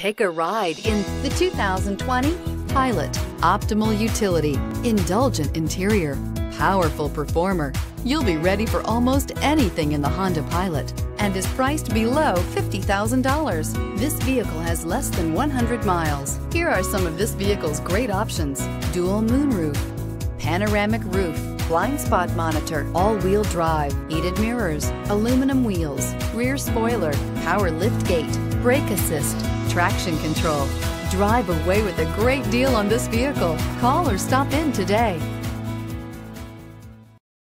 Take a ride in the 2020 Pilot. Optimal utility, indulgent interior, powerful performer. You'll be ready for almost anything in the Honda Pilot and is priced below $50,000. This vehicle has less than 100 miles. Here are some of this vehicle's great options: dual moonroof, panoramic roof, blind spot monitor, all-wheel drive, heated mirrors, aluminum wheels, rear spoiler, power lift gate, brake assist, traction control. Drive away with a great deal on this vehicle. Call or stop in today.